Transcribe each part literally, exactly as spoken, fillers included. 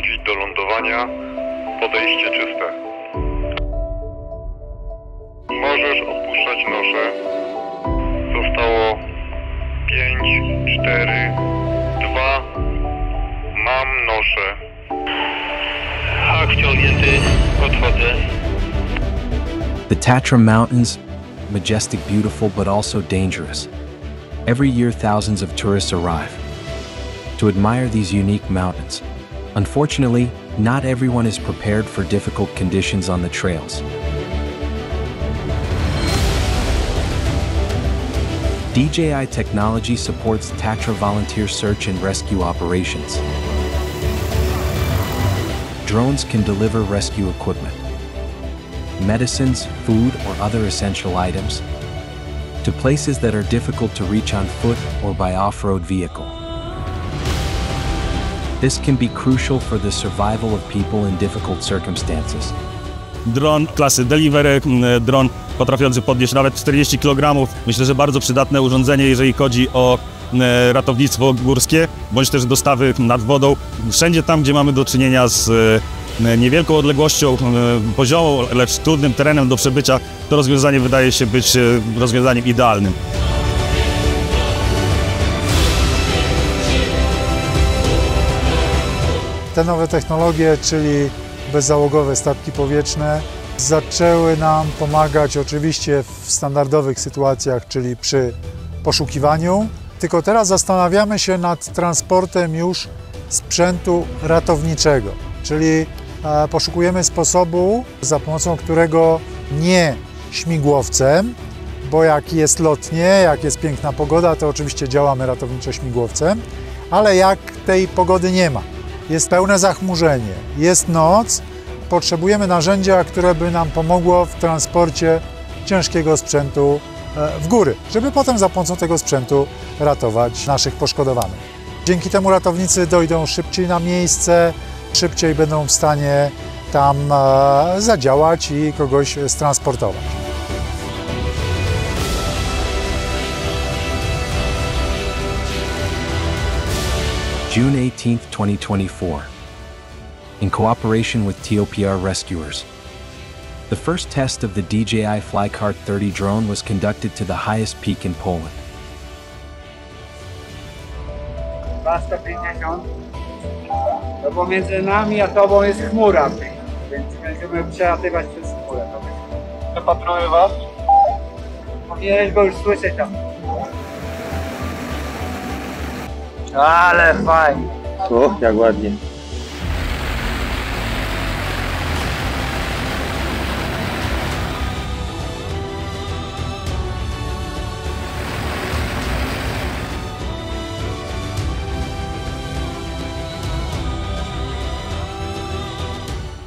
dochodzić do lądowania. Podejście czyste. Możesz opuszczać nosze. Zostało pięć, cztery, dwa. Mam nosze. Hak wciągnięty. Odchodzę. The Tatra Mountains, majestic, beautiful, but also dangerous. Every year thousands of tourists arrive to admire these unique mountains. Unfortunately, not everyone is prepared for difficult conditions on the trails. D J I technology supports Tatra volunteer search and rescue operations. Drones can deliver rescue equipment, medicines, food, or other essential items to places that are difficult to reach on foot or by off-road vehicle. This can be crucial for the survival of people in difficult circumstances. Dron klasy Delivery, dron potrafiący podnieść nawet czterdzieści kilogramów. Myślę, że bardzo przydatne urządzenie, jeżeli chodzi o ratownictwo górskie, bądź też dostawy nad wodą. Wszędzie tam, gdzie mamy do czynienia z niewielką odległością poziomą, lecz trudnym terenem do przebycia, to rozwiązanie wydaje się być rozwiązaniem idealnym. Te nowe technologie, czyli bezzałogowe statki powietrzne, zaczęły nam pomagać oczywiście w standardowych sytuacjach, czyli przy poszukiwaniu. Tylko teraz zastanawiamy się nad transportem już sprzętu ratowniczego, czyli poszukujemy sposobu, za pomocą którego nie śmigłowcem, bo jak jest lotnie, jak jest piękna pogoda, to oczywiście działamy ratowniczo śmigłowcem, ale jak tej pogody nie ma, jest pełne zachmurzenie, jest noc, potrzebujemy narzędzia, które by nam pomogło w transporcie ciężkiego sprzętu w góry, żeby potem za pomocą tego sprzętu ratować naszych poszkodowanych. Dzięki temu ratownicy dojdą szybciej na miejsce, szybciej będą w stanie tam zadziałać i kogoś transportować. June eighteenth twenty twenty-four. In cooperation with T O P R rescuers, the first test of the D J I FlyCart thirty drone was conducted to the highest peak in Poland. To pomiędzy nami a tobą jest chmura, więc będziemy przelatywać przez chmurę. Zapatruję was. Powinieneś go już słyszeć tam. Ale fajnie. O, jak ładnie.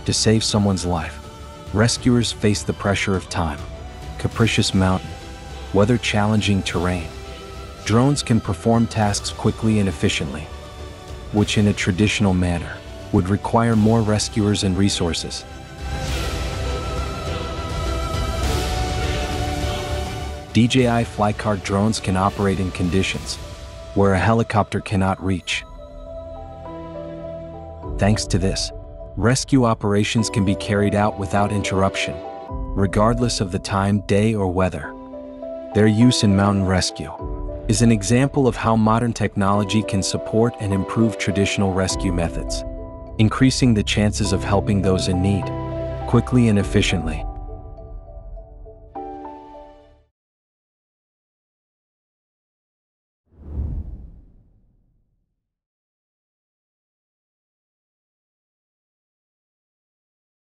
To save someone's life, rescuers face the pressure of time, capricious mountain, weather, challenging terrain. Drones can perform tasks quickly and efficiently, which in a traditional manner would require more rescuers and resources. D J I FlyCart drones can operate in conditions where a helicopter cannot reach. Thanks to this, rescue operations can be carried out without interruption, regardless of the time, day, or weather. Their use in mountain rescue is an example of how modern technology can support and improve traditional rescue methods, increasing the chances of helping those in need quickly and efficiently.